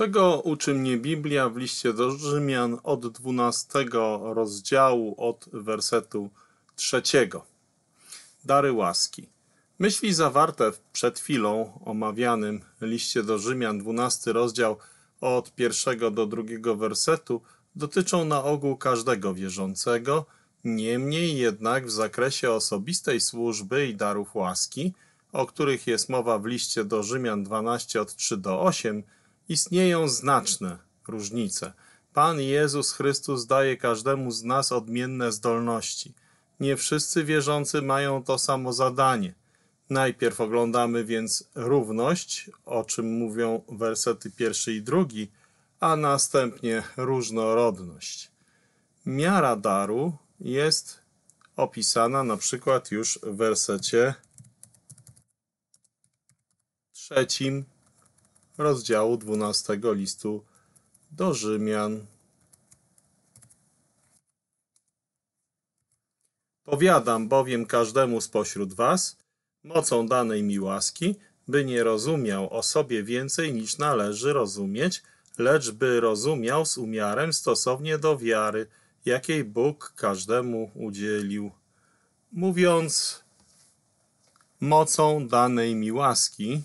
Czego uczy mnie Biblia w liście do Rzymian od 12 rozdziału, od wersetu 3? Dary łaski. Myśli zawarte przed chwilą omawianym liście do Rzymian, 12 rozdział, od 1 do 2 wersetu, dotyczą na ogół każdego wierzącego, niemniej jednak w zakresie osobistej służby i darów łaski, o których jest mowa w liście do Rzymian 12 od 3 do 8, istnieją znaczne różnice. Pan Jezus Chrystus daje każdemu z nas odmienne zdolności. Nie wszyscy wierzący mają to samo zadanie. Najpierw oglądamy więc równość, o czym mówią wersety 1 i 2, a następnie różnorodność. Miara daru jest opisana na przykład już w wersecie 3 rozdziału 12 listu do Rzymian. Powiadam bowiem każdemu spośród was, mocą danej mi łaski, by nie rozumiał o sobie więcej niż należy rozumieć, lecz by rozumiał z umiarem stosownie do wiary, jakiej Bóg każdemu udzielił. Mówiąc mocą danej mi łaski,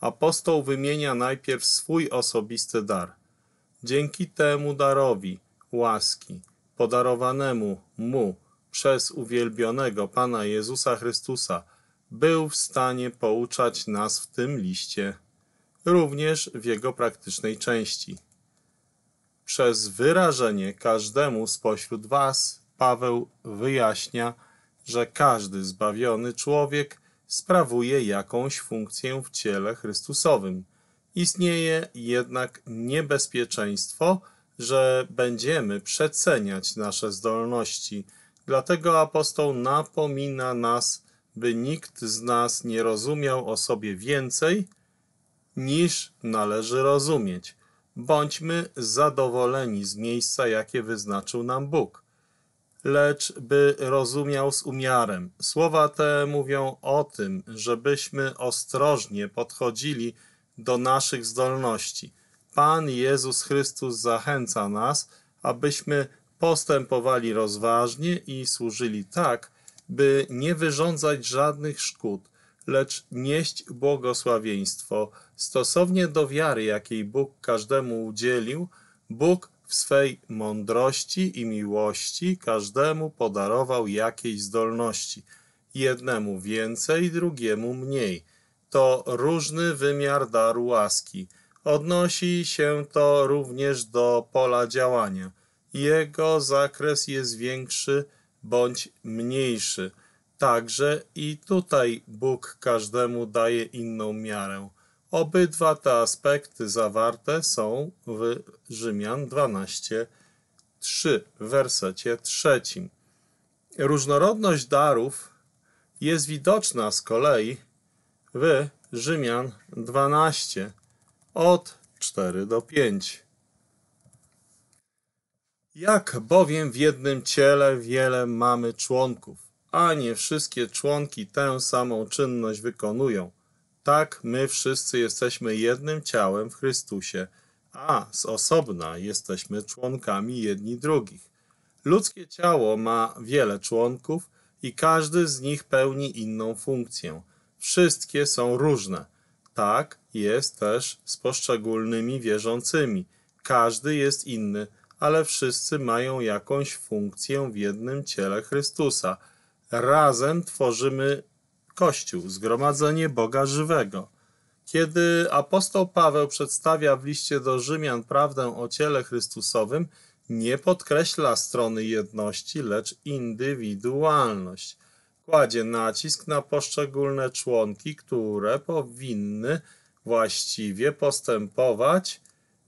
apostoł wymienia najpierw swój osobisty dar. Dzięki temu darowi łaski, podarowanemu mu przez uwielbionego Pana Jezusa Chrystusa, był w stanie pouczać nas w tym liście, również w jego praktycznej części. Przez wyrażenie każdemu spośród was Paweł wyjaśnia, że każdy zbawiony człowiek sprawuje jakąś funkcję w ciele Chrystusowym. Istnieje jednak niebezpieczeństwo, że będziemy przeceniać nasze zdolności. Dlatego apostoł napomina nas, by nikt z nas nie rozumiał o sobie więcej, niż należy rozumieć. Bądźmy zadowoleni z miejsca, jakie wyznaczył nam Bóg, lecz by rozumiał z umiarem. Słowa te mówią o tym, żebyśmy ostrożnie podchodzili do naszych zdolności. Pan Jezus Chrystus zachęca nas, abyśmy postępowali rozważnie i służyli tak, by nie wyrządzać żadnych szkód, lecz nieść błogosławieństwo. Stosownie do wiary, jakiej Bóg każdemu udzielił, Bóg w swej mądrości i miłości każdemu podarował jakiejś zdolności. Jednemu więcej, drugiemu mniej. To różny wymiar daru łaski. Odnosi się to również do pola działania. Jego zakres jest większy bądź mniejszy. Także i tutaj Bóg każdemu daje inną miarę. Obydwa te aspekty zawarte są w Rzymian 12:3 w wersecie 3. Różnorodność darów jest widoczna z kolei w Rzymian 12 od 4 do 5. Jak bowiem w jednym ciele wiele mamy członków, a nie wszystkie członki tę samą czynność wykonują, tak my wszyscy jesteśmy jednym ciałem w Chrystusie, a z osobna jesteśmy członkami jedni drugich. Ludzkie ciało ma wiele członków i każdy z nich pełni inną funkcję. Wszystkie są różne. Tak jest też z poszczególnymi wierzącymi. Każdy jest inny, ale wszyscy mają jakąś funkcję w jednym ciele Chrystusa. Razem tworzymy Kościół, zgromadzenie Boga żywego. Kiedy apostoł Paweł przedstawia w liście do Rzymian prawdę o ciele Chrystusowym, nie podkreśla strony jedności, lecz indywidualność. Kładzie nacisk na poszczególne członki, które powinny właściwie postępować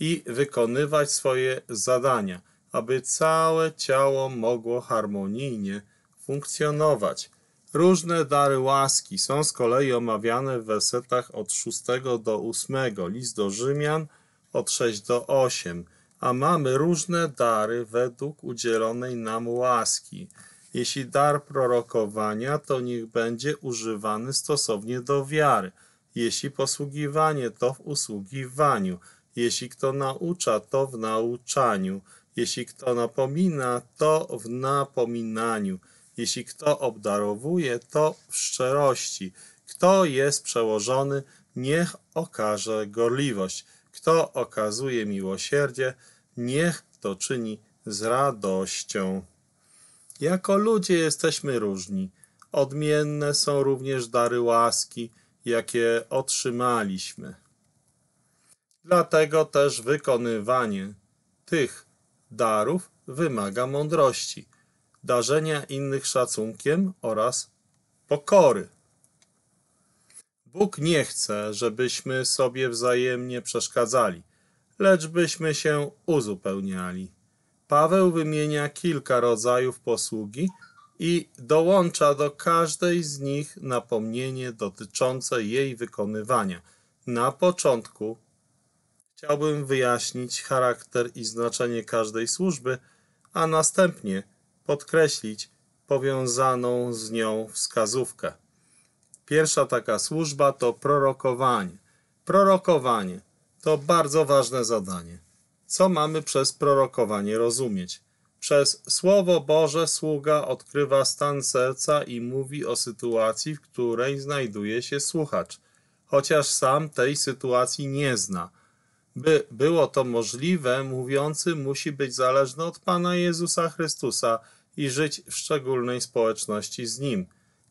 i wykonywać swoje zadania, aby całe ciało mogło harmonijnie funkcjonować. Różne dary łaski są z kolei omawiane w wersetach od 6 do 8, list do Rzymian od 6 do 8, a mamy różne dary według udzielonej nam łaski. Jeśli dar prorokowania, to niech będzie używany stosownie do wiary, jeśli posługiwanie, to w usługiwaniu, Jeśli kto naucza, to w nauczaniu. Jeśli kto napomina, to w napominaniu. Jeśli kto obdarowuje, to w szczerości. Kto jest przełożony, niech okaże gorliwość. Kto okazuje miłosierdzie, niech to czyni z radością. Jako ludzie jesteśmy różni. Odmienne są również dary łaski, jakie otrzymaliśmy. Dlatego też wykonywanie tych darów wymaga mądrości, darzenia innych szacunkiem oraz pokory. Bóg nie chce, żebyśmy sobie wzajemnie przeszkadzali, lecz byśmy się uzupełniali. Paweł wymienia kilka rodzajów posługi i dołącza do każdej z nich napomnienie dotyczące jej wykonywania. Na początku chciałbym wyjaśnić charakter i znaczenie każdej służby, a następnie podkreślić powiązaną z nią wskazówkę. Pierwsza taka służba to prorokowanie. Prorokowanie to bardzo ważne zadanie. Co mamy przez prorokowanie rozumieć? Przez Słowo Boże sługa odkrywa stan serca i mówi o sytuacji, w której znajduje się słuchacz, chociaż sam tej sytuacji nie zna. By było to możliwe, mówiący musi być zależny od Pana Jezusa Chrystusa i żyć w szczególnej społeczności z Nim.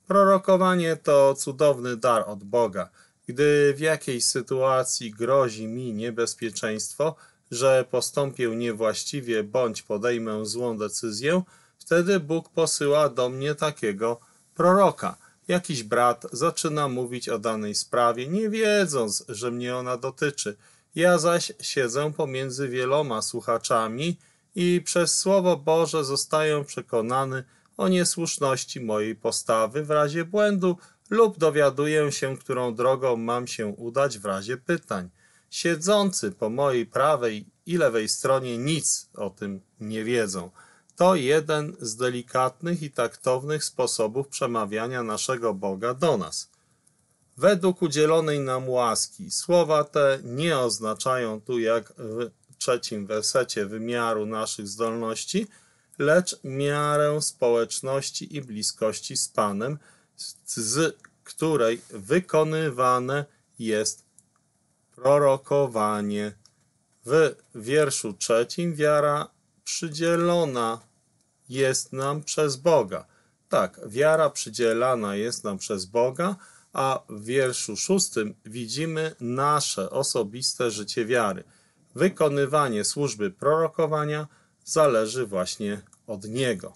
Prorokowanie to cudowny dar od Boga. Gdy w jakiejś sytuacji grozi mi niebezpieczeństwo, że postąpię niewłaściwie bądź podejmę złą decyzję, wtedy Bóg posyła do mnie takiego proroka. Jakiś brat zaczyna mówić o danej sprawie, nie wiedząc, że mnie ona dotyczy. Ja zaś siedzę pomiędzy wieloma słuchaczami i przez Słowo Boże zostaję przekonany o niesłuszności mojej postawy w razie błędu lub dowiaduję się, którą drogą mam się udać w razie pytań. Siedzący po mojej prawej i lewej stronie nic o tym nie wiedzą. To jeden z delikatnych i taktownych sposobów przemawiania naszego Boga do nas. Według udzielonej nam łaski słowa te nie oznaczają tu, jak w trzecim wersecie, wymiaru naszych zdolności, lecz miarę społeczności i bliskości z Panem, z której wykonywane jest prorokowanie. W wierszu 3 wiara przydzielona jest nam przez Boga. Tak, wiara przydzielana jest nam przez Boga, a w wierszu 6 widzimy nasze osobiste życie wiary. Wykonywanie służby prorokowania zależy właśnie od Niego.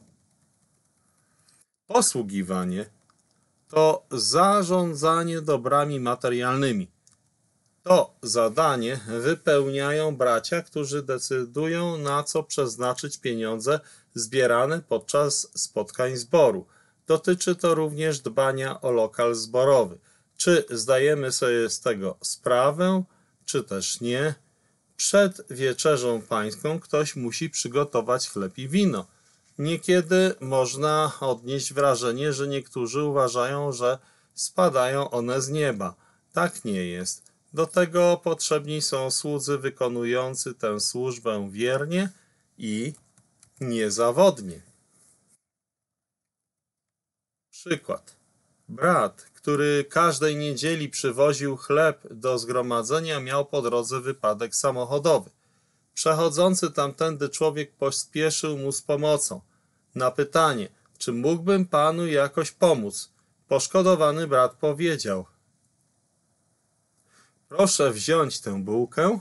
Posługiwanie to zarządzanie dobrami materialnymi. To zadanie wypełniają bracia, którzy decydują, na co przeznaczyć pieniądze zbierane podczas spotkań zboru. Dotyczy to również dbania o lokal zborowy. Czy zdajemy sobie z tego sprawę, czy też nie? Przed wieczerzą pańską ktoś musi przygotować chleb i wino. Niekiedy można odnieść wrażenie, że niektórzy uważają, że spadają one z nieba. Tak nie jest. Do tego potrzebni są słudzy wykonujący tę służbę wiernie i niezawodnie. Przykład. Brat, który każdej niedzieli przywoził chleb do zgromadzenia, miał po drodze wypadek samochodowy. Przechodzący tamtędy człowiek pospieszył mu z pomocą. Na pytanie, czy mógłbym panu jakoś pomóc, poszkodowany brat powiedział: proszę wziąć tę bułkę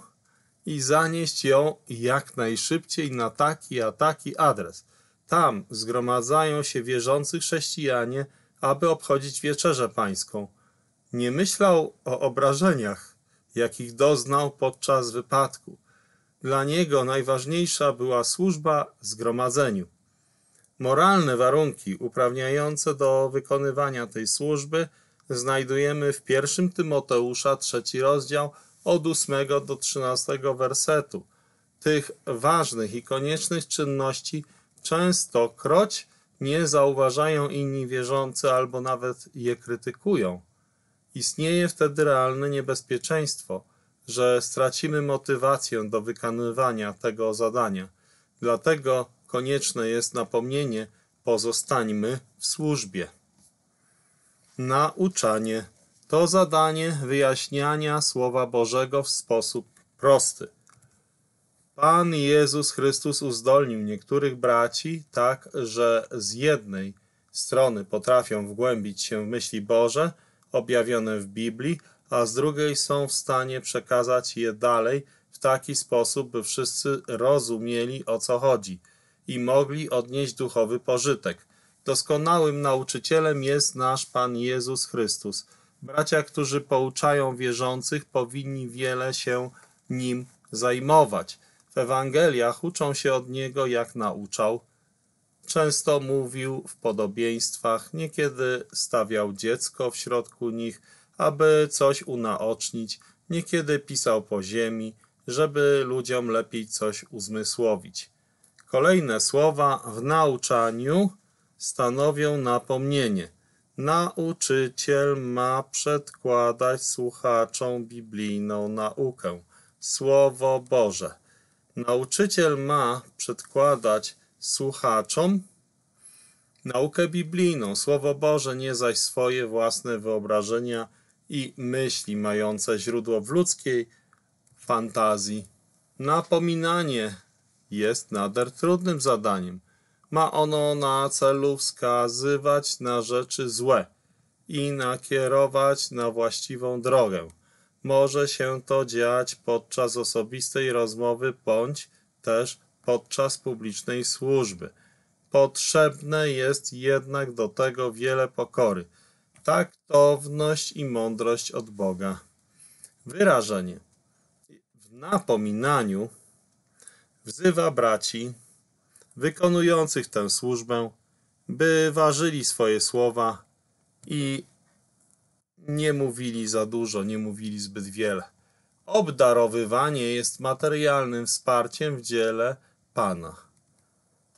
i zanieść ją jak najszybciej na taki a taki adres. Tam zgromadzają się wierzący chrześcijanie, aby obchodzić wieczerzę pańską. Nie myślał o obrażeniach, jakich doznał podczas wypadku. Dla niego najważniejsza była służba zgromadzeniu. Moralne warunki uprawniające do wykonywania tej służby znajdujemy w 1 Tymoteusza, 3 rozdział, od 8 do 13 wersetu. Tych ważnych i koniecznych czynności częstokroć nie zauważają inni wierzący albo nawet je krytykują. Istnieje wtedy realne niebezpieczeństwo, że stracimy motywację do wykonywania tego zadania. Dlatego konieczne jest napomnienie: pozostańmy w służbie. Nauczanie to zadanie wyjaśniania Słowa Bożego w sposób prosty. Pan Jezus Chrystus uzdolnił niektórych braci tak, że z jednej strony potrafią wgłębić się w myśli Boże objawione w Biblii, a z drugiej są w stanie przekazać je dalej w taki sposób, by wszyscy rozumieli, o co chodzi i mogli odnieść duchowy pożytek. Doskonałym nauczycielem jest nasz Pan Jezus Chrystus. Bracia, którzy pouczają wierzących, powinni wiele się nim zajmować. W Ewangeliach uczą się od Niego, jak nauczał. Często mówił w podobieństwach, niekiedy stawiał dziecko w środku nich, aby coś unaocznić, niekiedy pisał po ziemi, żeby ludziom lepiej coś uzmysłowić. Kolejne słowa w nauczaniu stanowią napomnienie. Nauczyciel ma przedkładać słuchaczom biblijną naukę, Słowo Boże. Nauczyciel ma przedkładać słuchaczom naukę biblijną, Słowo Boże, nie zaś swoje własne wyobrażenia i myśli mające źródło w ludzkiej fantazji. Napominanie jest nader trudnym zadaniem. Ma ono na celu wskazywać na rzeczy złe i nakierować na właściwą drogę. Może się to dziać podczas osobistej rozmowy bądź też podczas publicznej służby. Potrzebne jest jednak do tego wiele pokory, taktowność i mądrość od Boga. Wyrażenie w napominaniu wzywa braci wykonujących tę służbę, by ważyli swoje słowa i nie mówili za dużo, nie mówili zbyt wiele. Obdarowywanie jest materialnym wsparciem w dziele Pana.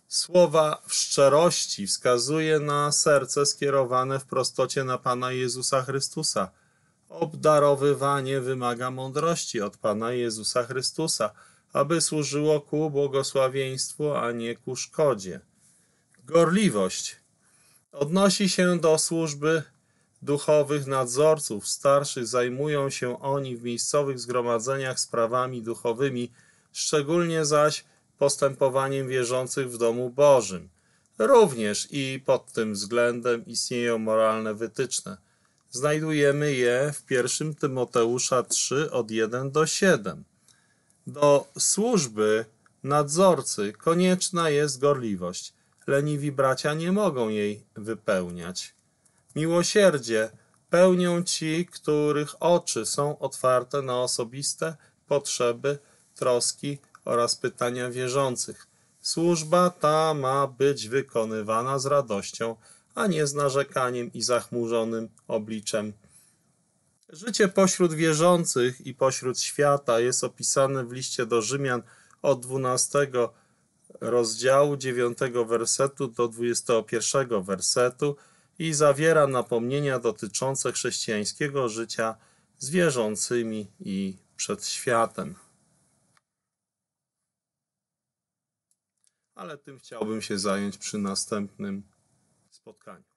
Słowa w szczerości wskazuje na serce skierowane w prostocie na Pana Jezusa Chrystusa. Obdarowywanie wymaga mądrości od Pana Jezusa Chrystusa, aby służyło ku błogosławieństwu, a nie ku szkodzie. Gorliwość odnosi się do służby duchowych nadzorców. Starszych zajmują się oni w miejscowych zgromadzeniach sprawami duchowymi, szczególnie zaś postępowaniem wierzących w domu Bożym. Również i pod tym względem istnieją moralne wytyczne. Znajdujemy je w 1 Tymoteusza 3 od 1 do 7. Do służby nadzorcy konieczna jest gorliwość. Leniwi bracia nie mogą jej wypełniać. Miłosierdzie pełnią ci, których oczy są otwarte na osobiste potrzeby, troski oraz pytania wierzących. Służba ta ma być wykonywana z radością, a nie z narzekaniem i zachmurzonym obliczem. Życie pośród wierzących i pośród świata jest opisane w liście do Rzymian od 12 rozdziału 9 wersetu do 21 wersetu i zawiera napomnienia dotyczące chrześcijańskiego życia z wierzącymi i przed światem. Ale tym chciałbym się zająć przy następnym spotkaniu.